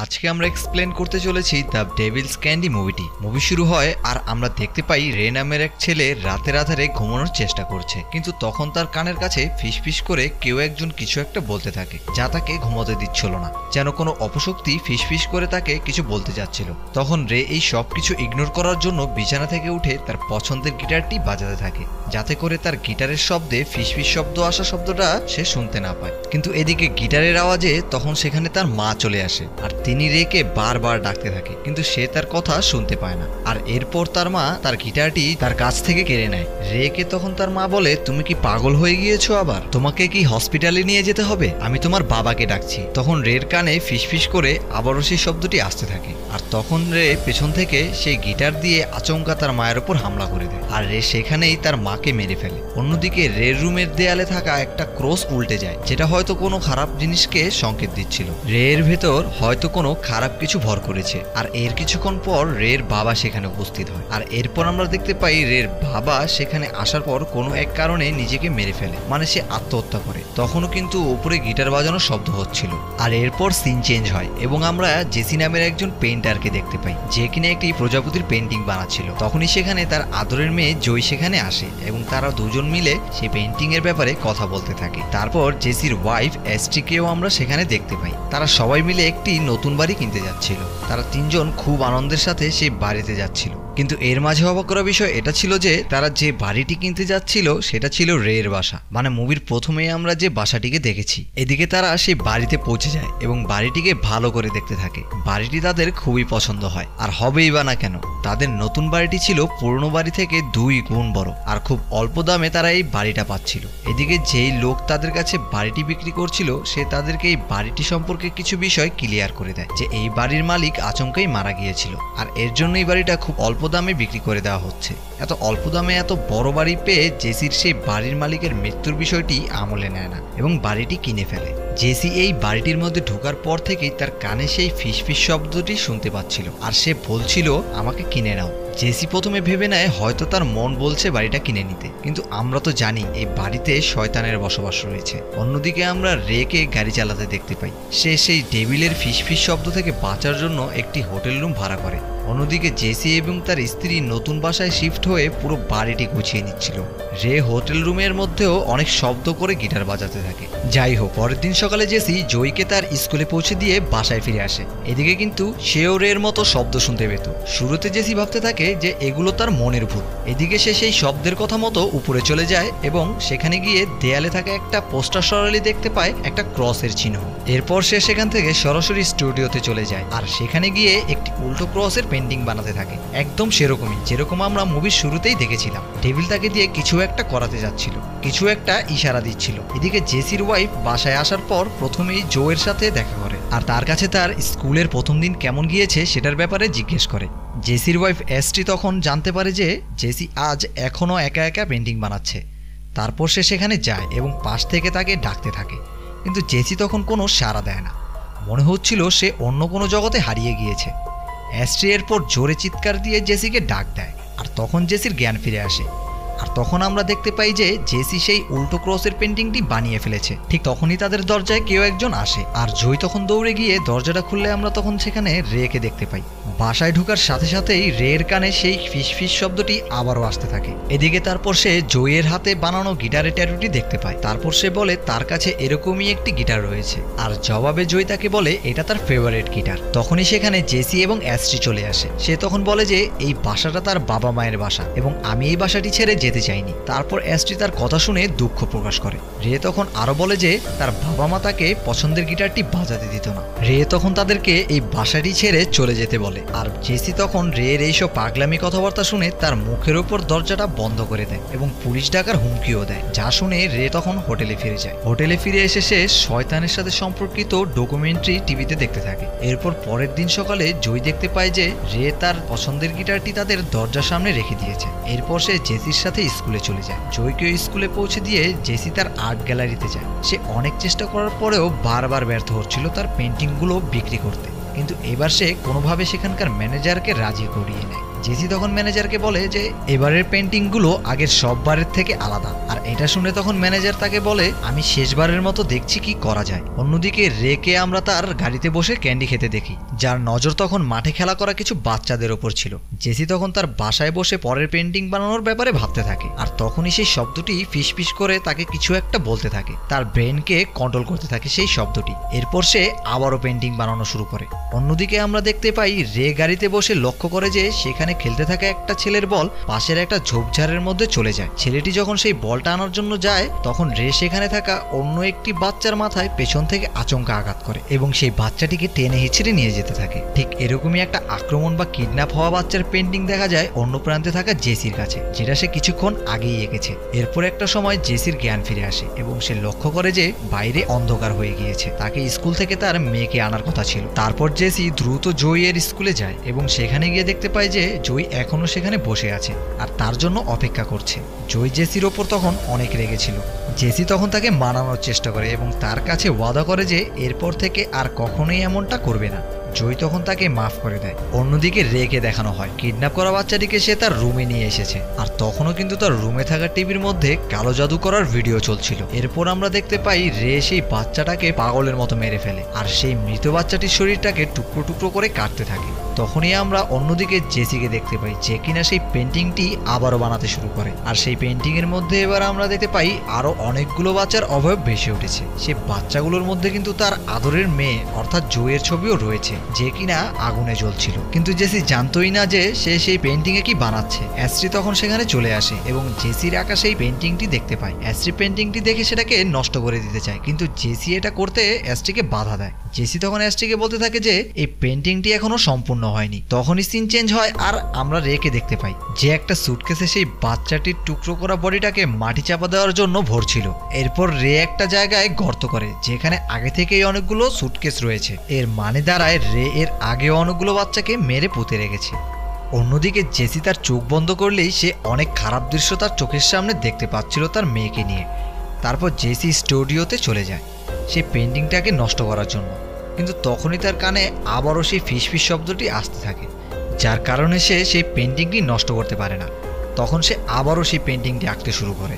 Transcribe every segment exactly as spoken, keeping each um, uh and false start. आज के आम्रा एक्सप्लेन करते चले द डेविल्स कैंडी मुविटी मुवि शुरू है और आम्रा देखते पाई रे नामेर एक छेले रातेर आधारे घुमानोर चेष्टा करछे किन्तु तखन तार कानेर काछे फिसफिस करे केउ एकजन किछु एकटा बोलते थाके जा ताके घुमाते दिच्छिलो ना जेन कोनो अपशक्ति फिसफिस करे ताके किछु बोलते जाच्छिलो तखन रे एई सबकिछु इगनोर करार जोन्नो बिछाना थेके उठे तार पछन्देर गिटारटी बाजाते थाके जाते करे तार गिटारेर शब्दे फिसफिस शब्द आसा शब्दटा से शुनते ना पाय किन्तु एदिके गिटारेर आवाजे तखन सेखाने तार मा चले आसे তিনি রেকে বারবার ডাকতে থাকে কিন্তু সে তার কথা শুনতে পায় না আর এরপর তার মা তার গিটারটি তার কাছ থেকে কেড়ে নেয় রেকে তখন তার মা বলে তুমি কি পাগল হয়ে গিয়েছো আবার তোমাকে কি হসপিটালে নিয়ে যেতে হবে আমি তোমার বাবাকে ডাকছি তখন রের কানে ফিসফিস করে আবারও সেই শব্দটি আসতে থাকে আর তখন রে পেছন থেকে সেই গিটার দিয়ে আচমকা তার মায়ের উপর হামলা করে দেয় আর রে সেখানেই তার মাকে মেরে ফেলে অন্যদিকে রের রুমের দেয়ালে থাকা একটা ক্রস উল্টে যায় যেটা হয়তো কোনো খারাপ জিনিসকে সংকেত দিচ্ছিল রের ভেতর হয়তো খারাপ কিছু ভর করেছে আর এর কিছুক্ষণ পর রের বাবা সেখানে উপস্থিত হয় আর এরপর আমরা দেখতে পাই রের বাবা সেখানে আসার পর কোনো এক কারণে নিজেকে মেরে ফেলে মানে সে আত্মহত্যা করে তখনও কিন্তু উপরে গিটার বাজানোর শব্দ হচ্ছিল আর এরপর সিন চেঞ্জ হয় এবং আমরা জেসি নামের একজন পেইন্টারকে দেখতে পাই যে কিনা একটি প্রজাপতির পেইন্টিং বানাচ্ছিল তখনই সেখানে তার আদরের মেয়ে জয় সেখানে আসে এবং তারা দুজন মিলে সেই পেইন্টিং এর ব্যাপারে কথা বলতে থাকে তারপর জেসির ওয়াইফ এসটিকেও আমরা সেখানে দেখতে পাই তারা সবাই মিলে একটি নতুন বাড়ি কিনতে যাচ্ছিল তারা তিনজন খুব আনন্দের সাথে সেই বাড়িতে যাচ্ছিল কিন্তু এর মাঝে অবাক করা বিষয় এটা ছিল যে তারা যে বাড়িটি কিনতে যাচ্ছিল সেটা ছিল রের বাসা মানে মুভির প্রথমেই আমরা যে বাসাটিকে দেখেছি এদিকে তারা সেই বাড়িতে পৌঁছে যায় এবং বাড়িটিকে ভালো করে দেখতে থাকে বাড়িটি তাদের খুবই পছন্দ হয় আর হবেই বা না কেন তাদের নতুন বাড়িটি ছিল পুরনো বাড়ি থেকে দুই গুণ বড় আর খুব অল্প দামে তারা এই বাড়িটা পাচ্ছিল এদিকে যেই লোক তাদের কাছে বাড়িটি বিক্রি করছিল সে তাদেরকে এই বাড়িটি সম্পর্কে কিছু বিষয় ক্লিয়ার করে দেয় যে এই বাড়ির মালিক আচমকাই মারা গিয়েছিল আর এর জন্য এই বাড়িটা খুব অল্প দামে বিক্রি করে দেওয়া হচ্ছে এত অল্প দামে এত বড় বাড়ি পেয়ে জেসির সেই বাড়ির মালিকের মৃত্যুর বিষয়টি আমলে নেয় না এবং বাড়িটি কিনে ফেলে জেসি এই বাড়িটির মধ্যে ঢোকার পর থেকেই তার কানে সেই ফিসফিস শব্দটি শুনতে পাচ্ছিল আর সে বলছিল আমাকে কিনে নাও জেসি প্রথমে ভেবে নেয় হয়তো তার মন বলছে বাড়িটা কিনে নিতে কিন্তু আমরা তো জানি এই বাড়িতে শয়তানের বসবাস রয়েছে অন্যদিকে আমরা রেকে গাড়ি চালাতে দেখতে পাই সে সেই ডেভিলের ফিসফিস শব্দ থেকে বাঁচার জন্য একটি হোটেল রুম ভাড়া করে অন্যদিকে জেসি এবং তার স্ত্রী নতুন বাসায় শিফট হয়ে পুরো বাড়িটি গুছিয়ে নিচ্ছিল রে হোটেল রুমের মধ্যেও অনেক শব্দ করে গিটার বাজাতে থাকে যাই হোক পরের দিন সকালে জেসি জয়কে তার স্কুলে পৌঁছে দিয়ে বাসায় ফিরে আসে এদিকে কিন্তু সেও রের মতো শব্দ শুনতে পেত শুরুতে জেসি ভাবতে থাকে যে এগুলো তার মনের ভুল এদিকে সে সেই শব্দের কথা মতো উপরে চলে যায় এবং সেখানে গিয়ে দেয়ালে থাকা একটা পোস্টার সরালি দেখতে পায় একটা ক্রসের চিহ্ন এরপর সে সেখান থেকে সরাসরি স্টুডিওতে চলে যায় আর সেখানে গিয়ে একটি উল্টো ক্রসের পেন্টিং বানাতে থাকে একদম সেরকমই যেরকম আমরা মুভির শুরুতেই দেখেছিলাম ডেভিল তাকে দিয়ে কিছু একটা করাতে যাচ্ছিল কিছু একটা ইশারা দিচ্ছিল এদিকে জেসির ওয়াইফ বাসায় আসার পর প্রথমেই জোয়ের সাথে দেখা করে আর তার কাছে তার স্কুলের প্রথম দিন কেমন গিয়েছে সেটার ব্যাপারে জিজ্ঞেস করে জেসির ওয়াইফ এসটি তখন জানতে পারে যে জেসি আজ এখনও একা একা পেন্টিং বানাচ্ছে তারপর সে সেখানে যায় এবং পাশ থেকে তাকে ডাকতে থাকে কিন্তু জেসি তখন কোনো সাড়া দেয় না মনে হচ্ছিল সে অন্য কোনো জগতে হারিয়ে গিয়েছে এসটি এরপর জোরে চিৎকার দিয়ে জেসিকে ডাক দেয় আর তখন জেসির জ্ঞান ফিরে আসে আর তখন আমরা দেখতে পাই যে জেসি সেই উল্টো ক্রসের পেন্টিংটি বানিয়ে ফেলেছে ঠিক তখনই তাদের দরজায় কেউ একজন আসে আর জয় তখন দৌড়ে গিয়ে দরজাটা খুললে আমরা তখন সেখানে রেকে দেখতে পাই বাসায় ঢোকার সাথে সাথেই রের কানে সেই ফিসফিস শব্দটি আবারও আসতে থাকে এদিকে তারপর সে জয়ের হাতে বানানো গিটারের ট্যাটুটি দেখতে পায় তারপর সে বলে তার কাছে এরকমই একটি গিটার রয়েছে আর জবাবে জয় তাকে বলে এটা তার ফেভারিট গিটার তখনই সেখানে জেসি এবং অ্যাস্ট্রি চলে আসে সে তখন বলে যে এই বাসাটা তার বাবা মায়ের বাসা এবং আমি এই বাসাটি ছেড়ে যেতে চাইনি তারপর অ্যাস্ট্রি তার কথা শুনে দুঃখ প্রকাশ করে রে তখন আরো বলে যে তার বাবা মা তাকে পছন্দের গিটারটি বাজাতে দিত না রে তখন তাদেরকে এই বাসাটি ছেড়ে চলে যেতে বলে আর জেসি তখন রের এইসব পাগলামি কথাবার্তা শুনে তার মুখের উপর দরজাটা বন্ধ করে দেয় এবং পুলিশ ডাকার হুমকিও দেয় যা শুনে রে তখন হোটেলে ফিরে যায় হোটেলে ফিরে এসে সে শয়তানের সাথে সম্পর্কিত ডকুমেন্টারি টিভিতে দেখতে থাকে এরপর পরের দিন সকালে জয় দেখতে পায় যে রে তার পছন্দের গিটারটি তাদের দরজার সামনে রেখে দিয়েছে এরপর সে জেসির সাথে স্কুলে চলে যায় জয়কে স্কুলে পৌঁছে দিয়ে জেসি তার আর্ট গ্যালারিতে যায় সে অনেক চেষ্টা করার পরেও বারবার ব্যর্থ হচ্ছিল তার পেন্টিংগুলো বিক্রি করতে কিন্তু এবার সে কোনোভাবে সেখানকার ম্যানেজারকে রাজি করিয়ে নেয় जेसी तखन मैनेजारके बोले जे एबारेर पेंटिंगगुलो आगेर सब बारेर थेके आलादा। आर एटा शुने तखन मैनेजार ताके बोले आमी शेषबारेर मतो देखछि कि करा जाय। अन्यदिके रेके आमरा तार गाड़ीते बसे कैंडी खेते देखी जार नजर तखन माठे खेला करा किछु बाच्चादेर उपर छिलो। जेसी तखन तार बासाय बसे परेर पेंटिंग बानानोर ब्यापारे भाबते थाके आर तखनई सेई शब्दटी फिसफिस करे ताके किछु एकटा बोलते थाके, तार ब्रेनके कन्ट्रोल करते थाके सेई शब्दटी। एरपर से आबारो पेंटिंग बानानो शुरू करे। अन्यदिके आमरा देखते पाई रे गाड़ीते बसे लक्ष्य करे जे सेखाने खेलते थाका एकटा छेलेर बल पाशेर एकटा झोपझाड़ेर मध्ये चले जाए। छेलेटी जखन सेई बलटा आनार जन्य जाए तखन रे सेखाने थाका अन्य एकटी बाच्चार माथाय पेछन थेके आचंका आघात करे एबं सेई बाच्चाटिके टेने हिचड़े निये जेते थाके। ठीक एरकमई एकटा आक्रमण बा किडन्याप हवा बाच्चार पेंटिंग देखा जाए अन्य प्रान्ते थाका जेसिर काछे, जेटा से किछुक्षण आगेई एंकेछे। एरपर एकटा समय जेसिर ज्ञान फिरे आसे एबं से लक्ष्य करे जे बाइरे अंधकार हये गियेछे। ताके स्कूल थेके तार मेयेके आनार कथा छिलो। तारपर जेसि द्रुत जयेर स्कूले जाए एबं सेखाने गिये देखते पाय जे জয় এখনো সেখানে বসে আছে আর তার জন্য অপেক্ষা করছে। জয় জেসির ওপর তখন অনেক রেগে ছিল। জেসি তখন তাকে মানানোর চেষ্টা করে এবং তার কাছে ওয়াদা করে যে এরপর থেকে আর কখনোই এমনটা করবে না। জয় তখন তাকে মাফ করে দেয়। অন্যদিকে রেকে দেখানো হয় কিডন্যাপ করা বাচ্চাটিকে সে তার রুমে নিয়ে এসেছে আর তখনও কিন্তু তার রুমে থাকা টিভির মধ্যে কালো জাদু করার ভিডিও চলছিল। এরপর আমরা দেখতে পাই রে সেই বাচ্চাটাকে পাগলের মতো মেরে ফেলে আর সেই মৃত বাচ্চাটির শরীরটাকে টুকরো টুকরো করে কাটতে থাকে। তখনই আমরা অন্যদিকে জেসিকে দেখতে পাই যে কিনা সেই পেন্টিংটি আবারও বানাতে শুরু করে আর সেই পেন্টিংয়ের মধ্যে এবার আমরা দেখতে পাই আরও অনেকগুলো বাচ্চার অবয়ব ভেসে উঠেছে। সেই বাচ্চাগুলোর মধ্যে কিন্তু তার আদরের মেয়ে অর্থাৎ জয়ের ছবিও রয়েছে যে কিনা আগুনে জ্বলছিল, কিন্তু জেসি জানতোই না যে সে সেই পেন্টিংয়ে কি বানাচ্ছে। অ্যাস্ট্রি তখন সেখানে চলে আসে এবং জেসির আঁকা সেই পেন্টিংটি দেখতে পায়। অ্যাস্ট্রি পেন্টিংটি দেখে সেটাকে নষ্ট করে দিতে চায় কিন্তু জেসি এটা করতে অ্যাস্ট্রিকে বাধা দেয়। জেসি তখন অ্যাস্ট্রিকে বলতে থাকে যে এই পেন্টিংটি এখনো সম্পূর্ণ হয়নি। তখনই সিন চেঞ্জ হয় আর আমরা রেকে দেখতে পাই যে একটা সুটকেসে সেই বাচ্চাটির টুকরো করা বডিটাকে মাটি চাপা দেওয়ার জন্য ভরছিল। এরপর রে একটা জায়গায় গর্ত করে যেখানে আগে থেকেই অনেকগুলো সুটকেস রয়েছে। এর মানে দাঁড়ায় রে এর আগে অনেকগুলো বাচ্চাকে মেরে পুঁতে রেখেছে। অন্যদিকে জেসি তার চোখ বন্ধ করলেই সে অনেক খারাপ দৃশ্য তার চোখের সামনে দেখতে পাচ্ছিল তার মেয়েকে নিয়ে। তারপর জেসি স্টুডিওতে চলে যায় সেই পেন্টিংটাকে নষ্ট করার জন্য, কিন্তু তখনই তার কানে আবারও সেই ফিসফিস শব্দটি আসতে থাকে যার কারণে সে সেই পেন্টিংটি নষ্ট করতে পারে না। তখন সে আবারও সেই পেন্টিংটি আঁকতে শুরু করে।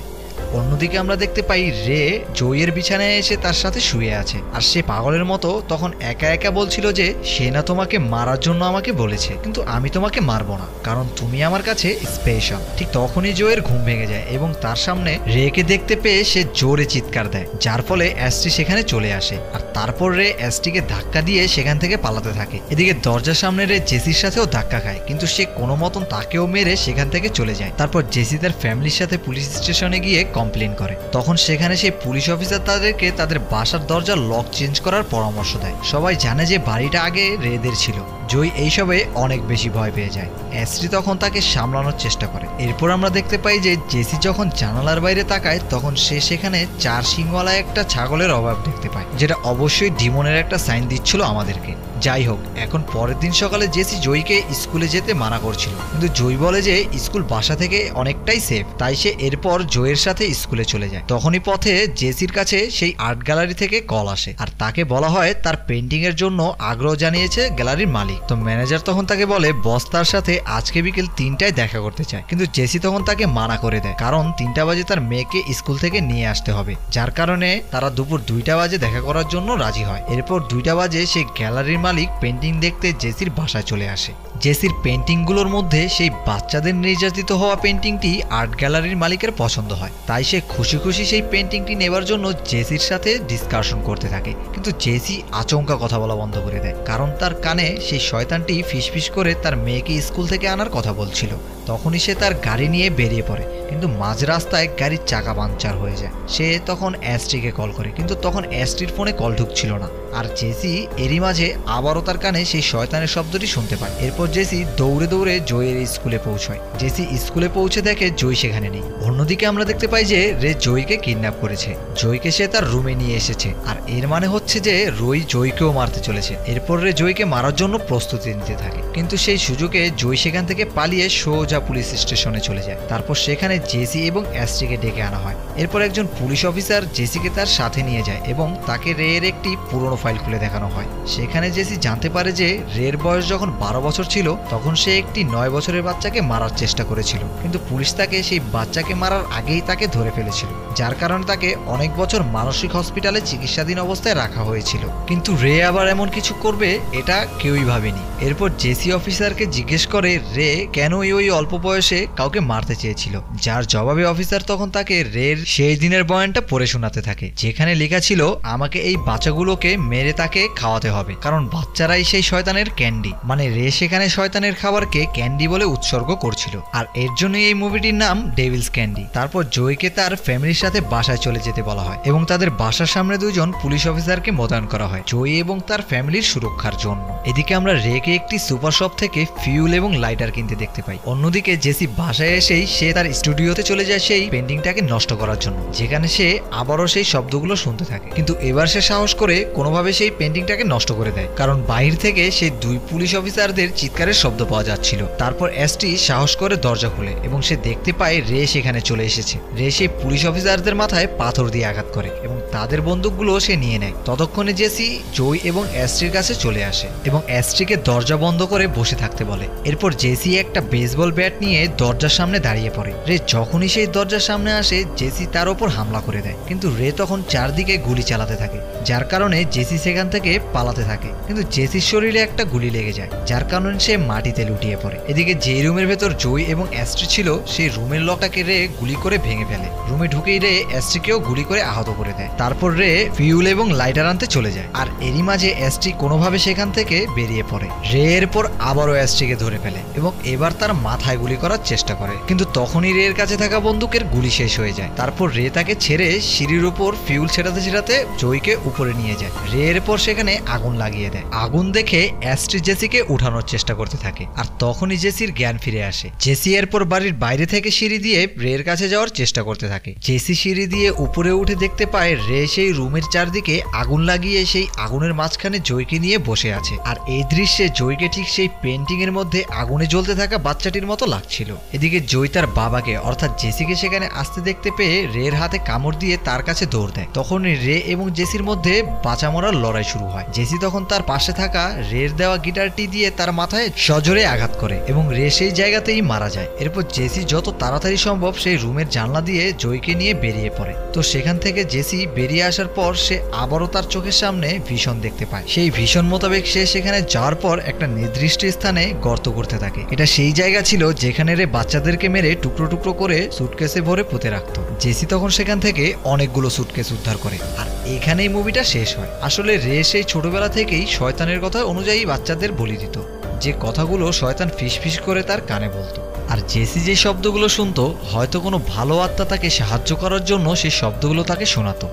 অন্যদিকে আমরা দেখতে পাই রে জয়ের বিছানায় এসে তার সাথে শুয়ে আছে আর সে পাগলের মতো তখন একা একা বলছিল যে সে না তোমাকে মারার জন্য আমাকে বলেছে, কিন্তু আমি তোমাকে মারব না কারণ তুমি আমার কাছে স্পেশাল। ঠিক তখনই জয়ের ঘুম ভেঙে যায় এবং তার সামনে রেকে দেখতে পেয়ে সে জোরে চিৎকার দেয় যার ফলে অ্যাস্ট্রি সেখানে চলে আসে আর তারপর রে অ্যাস্ট্রিকে ধাক্কা দিয়ে সেখান থেকে পালাতে থাকে। এদিকে দরজার সামনে রে জেসির সাথেও ধাক্কা খায় কিন্তু সে কোনো মতন তাকেও মেরে সেখান থেকে চলে যায়। তারপর জেসি তার ফ্যামিলির সাথে পুলিশ স্টেশনে গিয়ে কমপ্লেন করে। তখন সেখানে সেই পুলিশ অফিসার তাদেরকে তাদের বাসার দরজার লক চেঞ্জ করার পরামর্শ দেয়। সবাই জানে যে বাড়িটা আগে রেদের ছিল। জয় এইসবে অনেক বেশি ভয় পেয়ে যায়। অ্যাস্ট্রি তখন তাকে সামলানোর চেষ্টা করে। এরপর আমরা দেখতে পাই যে জেসি যখন জানালার বাইরে তাকায় তখন সে সেখানে চার শিংওয়ালা একটা ছাগলের অভাব দেখতে পায় যেটা অবশ্যই ডিমনের একটা সাইন দিচ্ছিল আমাদেরকে। যাই হোক, এখন পরের দিন সকালে জেসি জয়কে স্কুলে যেতে মানা করছিল কিন্তু জয় বলে যে স্কুল বাসা থেকে অনেকটাই সেফ, তাই সে এরপর জয়ের সাথে স্কুলে চলে যায়। তখনই পথে জেসির কাছে সেই আর্ট গ্যালারি থেকে কল আসে আর তাকে বলা হয় তার পেন্টিং এর জন্য আগ্রহ জানিয়েছে গ্যালারির মালিক। তো ম্যানেজার তখন তাকে বলে বস তার সাথে আজকে বিকেল তিনটায় দেখা করতে চায়, কিন্তু জেসি তখন তাকে মানা করে দেয় কারণ তিনটা বাজে তার মেয়েকে স্কুল থেকে নিয়ে আসতে হবে, যার কারণে তারা দুপুর দুইটা বাজে দেখা করার জন্য রাজি হয়। এরপর দুইটা বাজে সেই গ্যালারির মালিক পেন্টিং দেখতে জেসির বাসায় চলে আসে। জেসির পেন্টিংগুলোর মধ্যে সেই বাচ্চাদের নির্যাতিত হওয়া পেন্টিংটি আর্ট গ্যালারির মালিকের পছন্দ হয়, তাই সে খুশি খুশি সেই পেন্টিংটি নেবার জন্য জেসির সাথে ডিসকাশন করতে থাকে। কিন্তু জেসি আচমকা কথা বলা বন্ধ করে দেয় কারণ তার কানে সেই শয়তানটি ফিসফিস করে তার মেয়েকে স্কুল থেকে আনার কথা বলছিল। তখনই সে তার গাড়ি নিয়ে বেরিয়ে পড়ে কিন্তু মাঝ রাস্তায় গাড়ির চাকা পাংচার হয়ে যায়। সে তখন অ্যাস্ট্রিকে কল করে কিন্তু তখন অ্যাস্ট্রির ফোনে কল ঢুকছিল না আর জেসি এরই মাঝে আবারও তার কানে সেই শয়তানের শব্দটি শুনতে পায়। এরপর জেসি দৌড়ে দৌড়ে জয়ের স্কুলে পৌঁছায়। জেসি স্কুলে পৌঁছে দেখে জয় সেখানে নেই। অন্যদিকে আমরা দেখতে পাই যে রে জয়কে কিডন্যাপ করেছে, জয়কে সে তার রুমে নিয়ে এসেছে আর এর মানে হচ্ছে যে রয় জয়কেও মারতে চলেছে। এরপর রে জয়কে মারার জন্য প্রস্তুতি নিতে থাকে কিন্তু সেই সুযোগে জয় সেখান থেকে পালিয়ে সোজা পুলিশ স্টেশনে চলে যায়। তারপর সেখানে জেসি এবং অ্যাস্ট্রিকে ডেকে আনা হয়। এরপর একজন পুলিশ অফিসার জেসিকে তার সাথে নিয়ে যায় এবং তাকে রের একটি পুরনো ফাইল খুলে দেখানো হয়। সেখানে জেসি জানতে পারে যে রের বয়স যখন বারো বছর করছিল তখন সে একটি নয় বছরের বাচ্চাকে মারার চেষ্টা করেছিল, কিন্তু পুলিশ তাকে সেই বাচ্চাকে মারার আগেই তাকে ধরে ফেলেছিল, যার কারণে তাকে অনেক বছর মানসিক হসপিটালে চিকিৎসাধীন অবস্থায় রাখা হয়েছিল। কিন্তু রে আবার এমন কিছু করবে এটা কেউই ভাবেনি। এরপর জেসি অফিসারকে জিজ্ঞেস করে রে কেন ওই অল্প বয়সে কাউকে মারতে চেয়েছিল, যার জবাবে অফিসার তখন তাকে রের সেই দিনের বয়ানটা পড়ে শোনাতে থাকে যেখানে লেখা ছিল আমাকে এই বাচ্চাগুলোকে মেরে তাকে খাওয়াতে হবে কারণ বাচ্চারাই সেই শয়তানের ক্যান্ডি। মানে রে সেখানে শয়তানের খাবারকে ক্যান্ডি বলে উৎসর্গ করছিল, আর এর জন্যই এই মুভিটির নাম ডেভিলস ক্যান্ডি। তারপর জয়কে তার ফ্যামিলির সাথে বাসায় চলে যেতে বলা হয় এবং তাদের বাসার সামনে দুজন পুলিশ অফিসারকে মোতায়েন করা হয় জয় এবং তার ফ্যামিলির সুরক্ষার জন্য। এদিকে আমরা রেকে একটি সুপার শপ থেকে ফিউল এবং লাইটার কিনতে দেখতে পাই। অন্যদিকে জেসি বাসায় এসেই সে তার স্টুডিওতে চলে যায় সেই পেন্টিংটাকে নষ্ট করার জন্য, যেখানে সে আবারও সেই শব্দগুলো শুনতে থাকে, কিন্তু এবার সে সাহস করে কোনোভাবে সেই পেন্টিংটাকে নষ্ট করে দেয় কারণ বাহির থেকে সেই দুই পুলিশ অফিসারদের চিৎকারের শব্দ পাওয়া যাচ্ছিল। তারপর এসটি সাহস করে দরজা খুলে এবং সে দেখতে পায় রে সেখানে চলে এসেছে। রে সেই পুলিশ অফিসারদের মাথায় পাথর দিয়ে আঘাত করে এবং তাদের বন্দুকগুলো সে নিয়ে নেয়। ততক্ষণে জেসি জয় এবং এসটির কাছে চলে আসে এবং এসটিকে দরজা বন্ধ করে বসে থাকতে বলে। এরপর জেসি একটা বেসবল ব্যাট নিয়ে দরজার সামনে দাঁড়িয়ে পড়ে। রে যখনই সেই দরজার সামনে আসে জেসি তার ওপর হামলা করে দেয়, কিন্তু রে তখন চারদিকে গুলি চালাতে থাকে যার কারণে জেসি সেখান থেকে পালাতে থাকে, কিন্তু জেসির শরীরে একটা গুলি লেগে যায় যার কারণে সে মাটিতে লুটিয়ে পড়ে। এদিকে যে রুমের ভেতর জয় এবং এসটি ছিল সেই রুমের লকটাকে রে গুলি করে ভেঙে ফেলে। রুমে ঢুকেই রে এসটিকেও গুলি করে আহত করে দেয়। তারপর রে ফিউল এবং লাইটার আনতে চলে যায়, আর এরই মাঝে এসটি কোনোভাবে সেখান থেকে বেরিয়ে পড়ে। রে এরপর আবারও এসটিকে ধরে ফেলে এবং এবার তার মাথায় গুলি করার চেষ্টা করে, কিন্তু তখনই রে এর কাছে থাকা বন্দুকের গুলি শেষ হয়ে যায়। তারপর রে তাকে ছেড়ে সিঁড়ির উপর ফিউল ছেটাতে ছেটাতে জয়কে উপরে নিয়ে যায়। রে এরপর সেখানে আগুন লাগিয়ে দেয়। আগুন দেখে এসটি জেসিকে উঠানোর চেষ্টা করতে থাকে, আর তখনই জেসির জ্ঞান ফিরে আসে। জেসি এরপর বাড়ির বাইরে থেকে সিঁড়ি দিয়ে রে এর কাছে যাওয়ার চেষ্টা করতে থাকে। জেসি সিঁড়ি দিয়ে উপরে উঠে দেখতে পায় রে সেই রুমের চারদিকে আগুন লাগিয়ে সেই আগুনের মাঝখানে জয়কে নিয়ে বসে আছে, আর এই দৃশ্যে জয়কে ঠিক সেই পেন্টিং এর মধ্যে আগুনে জ্বলতে থাকা বাচ্চাটির মতো লাগছিল। এদিকে জয় তার বাবাকে অর্থাৎ জেসিকে সেখানে আসতে দেখতে পেয়ে রের হাতে কামড় দিয়ে তার কাছে দৌড় দেয়। তখন রে এবং জেসির মধ্যে বাঁচা মরার লড়াই শুরু হয়। জেসি তখন তার পাশে থাকা রের দেওয়া গিটারটি দিয়ে তার মাথায় সজোরে আঘাত করে এবং রে সেই জায়গাতেই মারা যায়। এরপর জেসি যত তাড়াতাড়ি সম্ভব সেই রুমের জানলা দিয়ে জয়কে নিয়ে বেরিয়ে পড়ে। তো সেখান থেকে জেসি বেরিয়ে আসার পর সে আবারও তার চোখের সামনে ভিশন দেখতে পায়। সেই ভিশন মোতাবেক সে সেখানে যাওয়ার পর একটা নির্দিষ্ট স্থানে গর্ত করতে থাকে। এটা সেই জায়গা ছিল যেখানে রে বাচ্চাদেরকে মেরে টুকরো টুকরো করে সুটকেসে ভরে পুঁতে রাখতো। জেসি তখন সেখান থেকে অনেকগুলো সুটকেস উদ্ধার করে, আর এখানেই মুভিটা শেষ হয়। আসলে রে সেই ছোটবেলা থেকেই শয়তানের কথা অনুযায়ী বাচ্চাদের বলি দিত, যে কথাগুলো শয়তান ফিসফিস করে তার কানে বলতো, আর জেসি যে শব্দগুলো শুনতো হয়তো কোনো ভালো আত্মা তাকে সাহায্য করার জন্য সেই শব্দগুলো তাকে শোনাতো।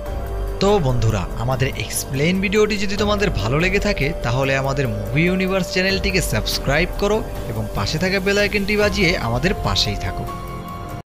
তো বন্ধুরা, আমাদের এক্সপ্লেইন ভিডিওটি যদি তোমাদের ভালো লেগে থাকে তাহলে আমাদের মুভি ইউনিভার্স চ্যানেলটিকে সাবস্ক্রাইব করো এবং পাশে থাকা বেল আইকনটি বাজিয়ে আমাদের পাশেই থাকো।